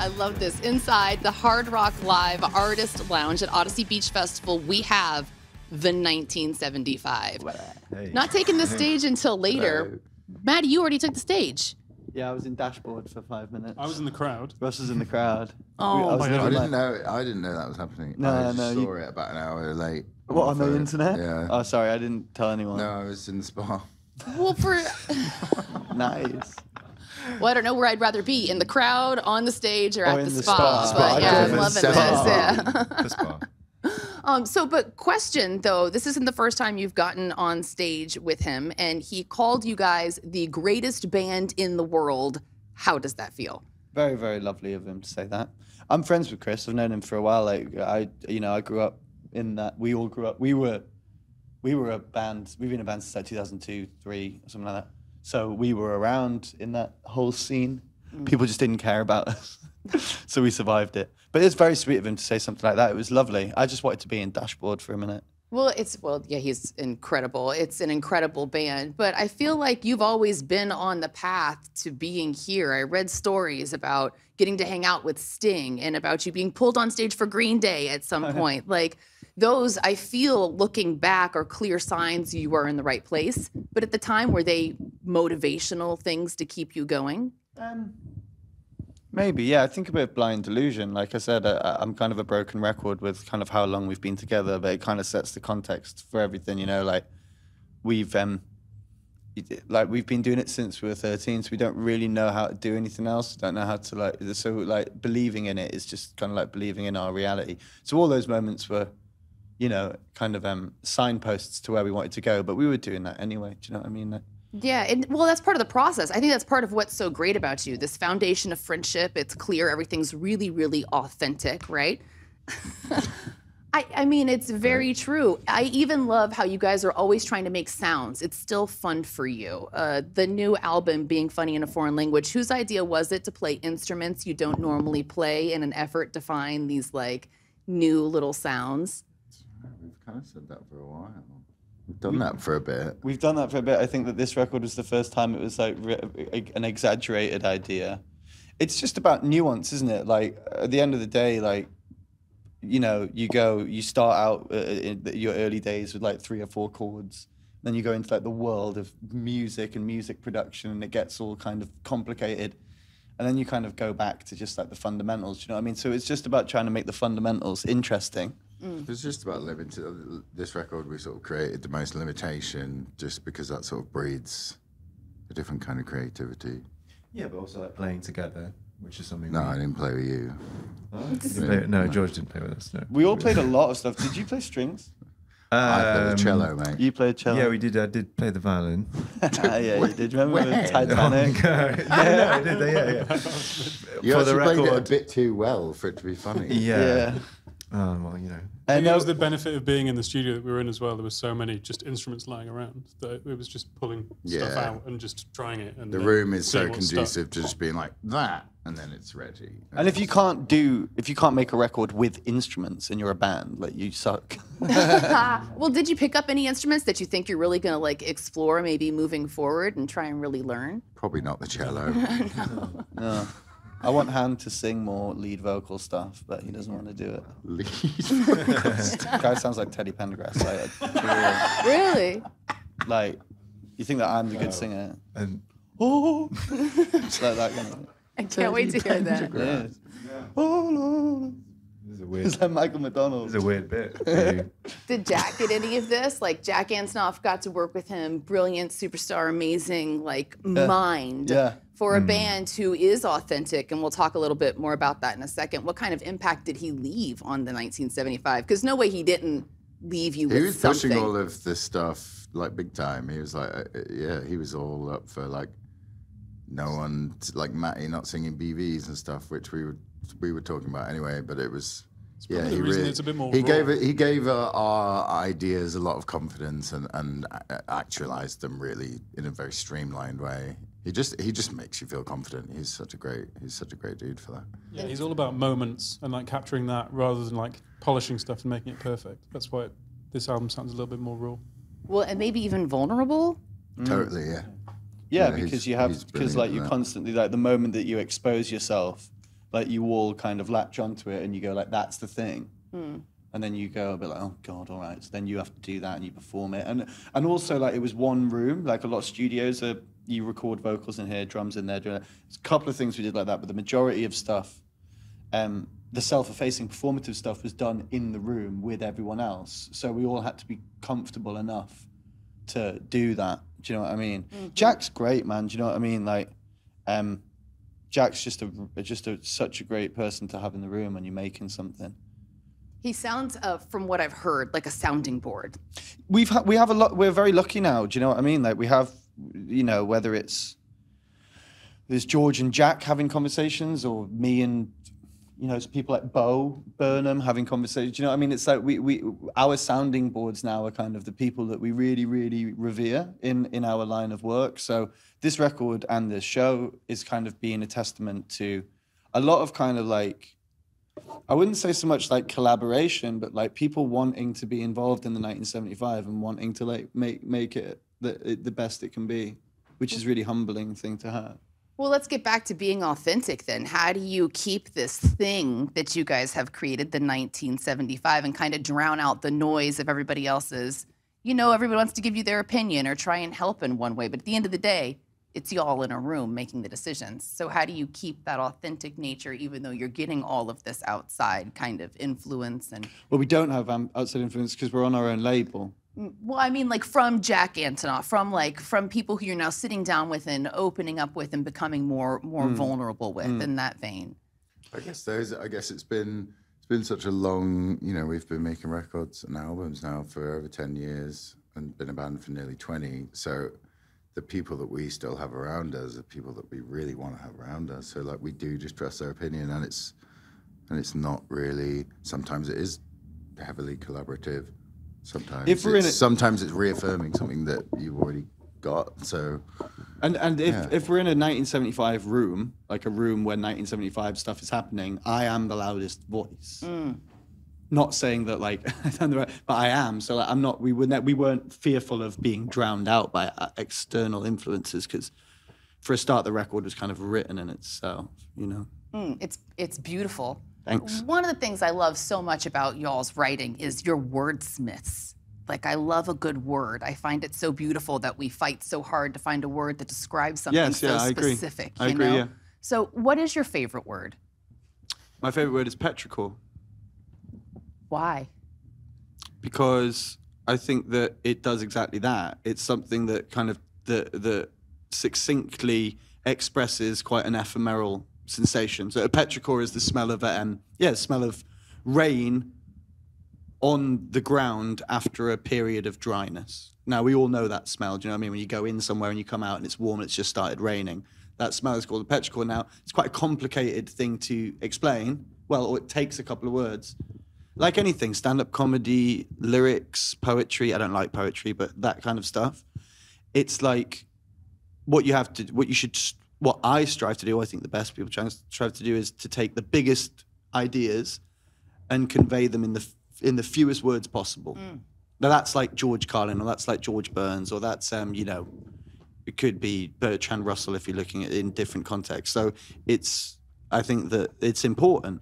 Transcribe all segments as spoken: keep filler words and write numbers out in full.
I love this. Inside the Hard Rock Live Artist Lounge at Odyssey Beach Festival, we have the nineteen seventy-five. Hey. Not taking the stage until later. Hello. Maddie, you already took the stage. Yeah, I was in Dashboard for five minutes. I was in the crowd. Russ was in the crowd. Oh, I, my God. I didn't know. I didn't know that was happening. No, I just no, saw you... it about an hour late. What, on the internet? Yeah. Oh, sorry, I didn't tell anyone. No, I was in the spa. Well, for nice. Well, I don't know where I'd rather be, in the crowd, on the stage, or, or at the, the spa. spa. But yeah, I'm loving this. Yeah. The spa. Um, so, but question, though, this isn't the first time you've gotten on stage with him, and he called you guys the greatest band in the world. How does that feel? Very, very lovely of him to say that. I'm friends with Chris. I've known him for a while. Like, I, you know, I grew up in that. We all grew up. We were, we were a band. We've been a band since like two thousand two, three, something like that. So we were around in that whole scene. Mm. People just didn't care about us. So we survived it. But it's very sweet of him to say something like that. It was lovely. I just wanted to be in Dashboard for a minute. Well, it's, well, yeah, he's incredible. It's an incredible band. But I feel like you've always been on the path to being here. I read stories about getting to hang out with Sting and about you being pulled on stage for Green Day at some point. Like, those, I feel, looking back, are clear signs you were in the right place. But at the time, were they motivational things to keep you going? Um... Maybe, yeah. I think a bit of blind delusion. Like I said, I, I'm kind of a broken record with kind of how long we've been together, but it kind of sets the context for everything, you know. Like we've, um, like we've been doing it since we were thirteen, so we don't really know how to do anything else. We don't know how to like. So like believing in it is just kind of like believing in our reality. So all those moments were, you know, kind of um, signposts to where we wanted to go, but we were doing that anyway. Do you know what I mean? Like, yeah, and well, that's part of the process. I think that's part of what's so great about you. This foundation of friendship, it's clear, everything's really, really authentic, right? I, I mean, it's very true. I even love how you guys are always trying to make sounds. It's still fun for you. Uh, the new album, Being Funny in a Foreign Language, whose idea was it to play instruments you don't normally play in an effort to find these, like, new little sounds? We've kind of said that for a while. Done we've, that for a bit. We've done that for a bit. I think that this record was the first time it was like re an exaggerated idea. It's just about nuance, isn't it? Like at the end of the day, like, you know, you go, you start out uh, in your early days with like three or four chords. Then you go into like the world of music and music production, and it gets all kind of complicated. And then you kind of go back to just like the fundamentals. Do you know what I mean? So it's just about trying to make the fundamentals interesting. Mm. It was just about limiting. This record, we sort of created the most limitation, just because that sort of breeds a different kind of creativity. Yeah, but also like playing together, which is something. No, we... I didn't play with you. Oh, you didn't play, no, George didn't play with us. No. We all played a lot of stuff. Did you play strings? Um, I played the cello, mate. You played cello. Yeah, we did. I did play the violin. Ah, yeah, you did. Remember when? Titanic? Oh, no. Yeah, I did. Yeah, yeah. You for actually the record, played it a bit too well for it to be funny. Yeah. Yeah. Oh, well, you know. I think that was the benefit of being in the studio that we were in as well. There were so many just instruments lying around that it was just pulling yeah. stuff out and just trying it. And the room is so conducive stuff. to just being like that, and then it's ready. And, and if you can't do, if you can't make a record with instruments and you're a band, like you suck. Well, did you pick up any instruments that you think you're really going to like explore, maybe moving forward and try and really learn? Probably not the cello. No. No. I want Han to sing more lead vocal stuff, but he doesn't want to do it. Lead vocal stuff? Guy sounds like Teddy Pendergrass. Like, really? Like, you think that I'm the good oh. singer? And oh, it's like that. You know, I can't Teddy wait to hear that. Yeah. Yeah. Oh, no. This is a weird. It's like Michael McDonald. This is a weird bit. Did Jack get any of this? Like, Jack Antonoff got to work with him. Brilliant, superstar, amazing, like yeah. mind. Yeah. For a mm. band who is authentic, and we'll talk a little bit more about that in a second, what kind of impact did he leave on the nineteen seventy-five? Because no way he didn't leave you he with something. He was pushing all of this stuff, like, big time. He was like, uh, yeah, he was all up for, like, no one, like, Matty not singing B Vs and stuff, which we were, we were talking about anyway, but it was... It's yeah, he really, it's a bit more he gave it, he gave uh, our ideas a lot of confidence and and uh, actualized them really in a very streamlined way. He just he just makes you feel confident. He's such a great he's such a great dude for that. Yeah, he's all about moments and like capturing that rather than like polishing stuff and making it perfect. That's why it, this album sounds a little bit more raw. Well, and maybe even vulnerable. Mm. Totally, yeah. Yeah, yeah because you have because like you that. constantly like the moment that you expose yourself. like you all kind of latch onto it and you go like, that's the thing. Mm. And then you go a bit like, oh God, all right. So then you have to do that and you perform it. And and also like it was one room, like a lot of studios, are, you record vocals in here, drums in there. Doing There's a couple of things we did like that, but the majority of stuff, um, the self-effacing performative stuff was done in the room with everyone else. So we all had to be comfortable enough to do that. Do you know what I mean? Mm-hmm. Jack's great, man. Do you know what I mean? Like, um, Jack's just a just a, such a great person to have in the room when you're making something. He sounds, uh, from what I've heard, like a sounding board. We've ha we have a lot. We're very lucky now. Do you know what I mean? Like we have, you know, whether it's there's George and Jack having conversations, or me and, you know, people like Bo Burnham having conversations. Do you know what I mean? It's like we we our sounding boards now are kind of the people that we really really revere in in our line of work. So this record and this show is kind of being a testament to a lot of kind of like, I wouldn't say so much like collaboration, but like people wanting to be involved in the nineteen seventy-five and wanting to like make make it the, the best it can be, which is a really humbling thing to have. Well, let's get back to being authentic then. How do you keep this thing that you guys have created, the nineteen seventy-five, and kind of drown out the noise of everybody else's? You know, everybody wants to give you their opinion or try and help in one way, but at the end of the day, it's y'all in a room making the decisions. So how do you keep that authentic nature even though you're getting all of this outside kind of influence? And well, we don't have um, outside influence because we're on our own label. Well, I mean, like from Jack Antonoff, from like from people who you're now sitting down with and opening up with and becoming more more mm. vulnerable with mm. in that vein. I guess those I guess it's been it's been such a long, you know, we've been making records and albums now for over ten years and been a band for nearly twenty. So the people that we still have around us are people that we really want to have around us. So like we do just trust their opinion, and it's and it's not really, sometimes it is heavily collaborative. Sometimes if we're it's, in it, sometimes it's reaffirming something that you've already got. So and and if, yeah. if we're in a nineteen seventy-five room, like a room where nineteen seventy-five stuff is happening, I am the loudest voice. Mm. Not saying that like, but I am. So like, I'm not. We were we weren't fearful of being drowned out by external influences because, for a start, the record was kind of written in itself. You know. Mm, it's it's beautiful. Thanks. One of the things I love so much about y'all's writing is your wordsmiths. Like, I love a good word. I find it so beautiful that we fight so hard to find a word that describes something yes, so yeah, I specific. Agree. I you agree, know? Yeah. So what is your favorite word? My favorite word is petrichor. Why? Because I think that it does exactly that. It's something that kind of the, the succinctly expresses quite an ephemeral sensation. So a petrichor is the smell of um yeah, smell of rain on the ground after a period of dryness. Now we all know that smell. Do you know what I mean? When you go in somewhere and you come out and it's warm and it's just started raining. That smell is called a petrichor. Now it's quite a complicated thing to explain. Well, or it takes a couple of words. Like anything, stand-up comedy, lyrics, poetry. I don't like poetry, but that kind of stuff. It's like what you have to, what you should. What I strive to do, I think the best people strive to do, is to take the biggest ideas and convey them in the in the fewest words possible. Mm. Now that's like George Carlin, or that's like George Burns, or that's um, you know, it could be Bertrand Russell if you're looking at it in different contexts. So it's, I think that it's important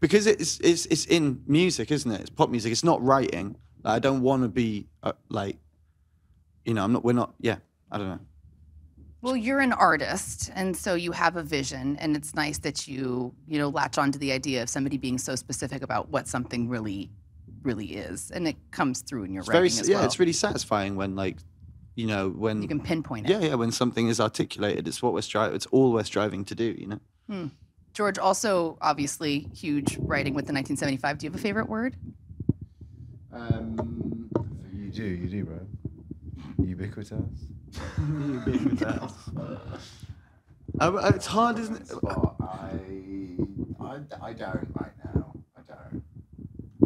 because it's it's it's in music, isn't it? It's pop music. It's not writing. Like, I don't want to be uh, like, you know, I'm not. We're not. Yeah, I don't know. Well, you're an artist, and so you have a vision, and it's nice that you, you know, latch onto the idea of somebody being so specific about what something really, really is, and it comes through in your it's writing very, as yeah, well. Yeah, it's really satisfying when, like, you know, when you can pinpoint it. Yeah, yeah, when something is articulated, it's what we're striving. It's all we're striving to do, you know. Hmm. George, also obviously huge writing with the nineteen seventy-five. Do you have a favorite word? Um, you do, you do, bro. Ubiquitous. Ubiquitous. I, it's hard, isn't it? I, I, I don't right now. I don't.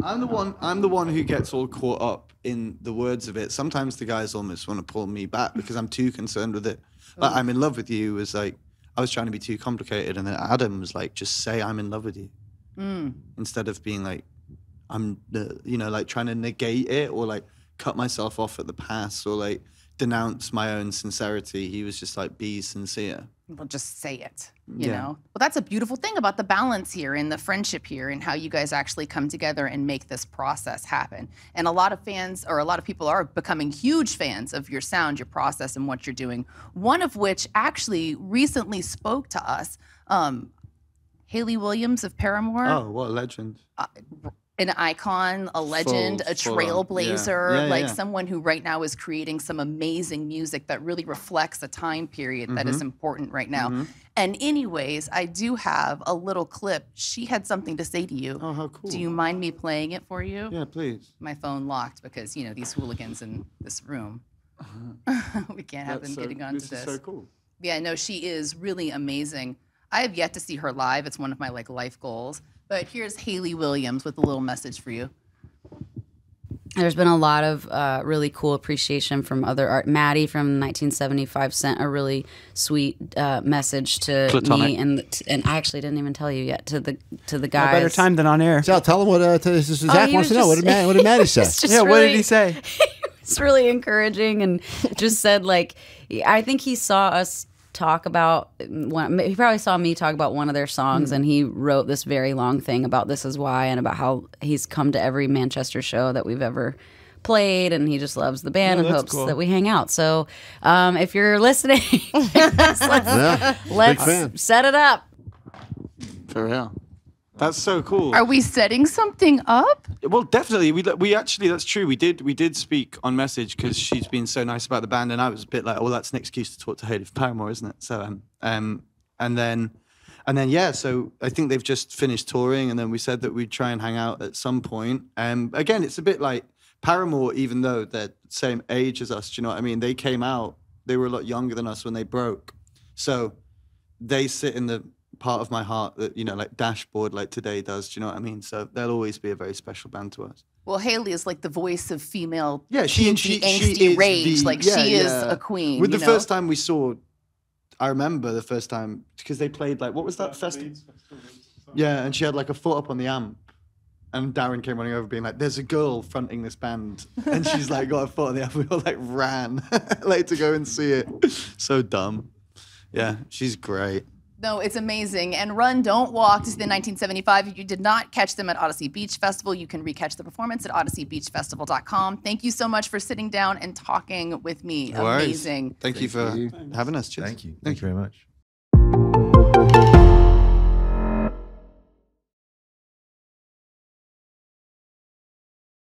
I'm the one. I'm the one who gets all caught up in the words of it. Sometimes the guys almost want to pull me back because I'm too concerned with it. Like I'm in love with you was like I was trying to be too complicated, and then Adam was like, just say I'm in love with you, mm. instead of being like I'm, you know, like trying to negate it or like cut myself off at the pass or like denounce my own sincerity. He was just like, be sincere. Well, just say it, you yeah. know? Well, that's a beautiful thing about the balance here and the friendship here and how you guys actually come together and make this process happen. And a lot of fans, or a lot of people are becoming huge fans of your sound, your process, and what you're doing. One of which actually recently spoke to us, um, Hayley Williams of Paramore. Oh, what a legend. Uh, An icon, a legend, full, a trailblazer, yeah. Yeah, like yeah. someone who right now is creating some amazing music that really reflects a time period mm-hmm. that is important right now. Mm-hmm. And anyways, I do have a little clip. She had something to say to you. Oh, how cool. Do you mind me playing it for you? Yeah, please. My phone locked because, you know, these hooligans in this room. Uh-huh. We can't have That's them getting so, onto this. This is so cool. Yeah, no, she is really amazing. I have yet to see her live. It's one of my like life goals. But here's Hayley Williams with a little message for you. There's been a lot of uh, really cool appreciation from other art. Maddie from nineteen seventy-five sent a really sweet uh, message to Platonic. me, and and I actually didn't even tell you yet to the to the guys. No better time than on air. So tell them what uh, to, Zach oh, wants to just, know. What did Maddie, what did Maddie say? Yeah, really, what did he say? It's really encouraging, and just said like, I think he saw us talk about one, he probably saw me talk about one of their songs mm. and he wrote this very long thing about This Is Why and about how he's come to every Manchester show that we've ever played and he just loves the band oh, and hopes cool. that we hang out. So um, if you're listening, let's, yeah, let's set it up. For real. That's so cool. Are we setting something up? Well, definitely. We we actually, that's true. We did we did speak on message because she's been so nice about the band, and I was a bit like, oh, that's an excuse to talk to Hayley Paramore, isn't it? So um um and then and then yeah. So I think they've just finished touring, and then we said that we'd try and hang out at some point. Um, again, it's a bit like Paramore, even though they're the same age as us. Do you know what I mean? They came out. They were a lot younger than us when they broke. So they sit in the part of my heart that, you know, like Dashboard, like Today does, do you know what I mean? So they'll always be a very special band to us. Well, Hayley is like the voice of female yeah, she, she, angsty she is rage. The, like, yeah, she is yeah. a queen. With you the know? First time we saw, I remember the first time, because they played, like, what was that festival? Yeah, and she had, like, a foot up on the amp. And Darren came running over being like, there's a girl fronting this band. And she's, like, got a foot on the amp. We all, like, ran, like, to go and see it. So dumb. Yeah, she's great. No, it's amazing. And Run, Don't Walk, this is in nineteen seventy-five. If you did not catch them at Audacy Beach Festival, you can recatch the performance at Odyssey Beach Festival dot com. Thank you so much for sitting down and talking with me. No amazing. Worries. Thank, Thank you for you. having us. Cheers. Thank you. Thank, Thank you very much.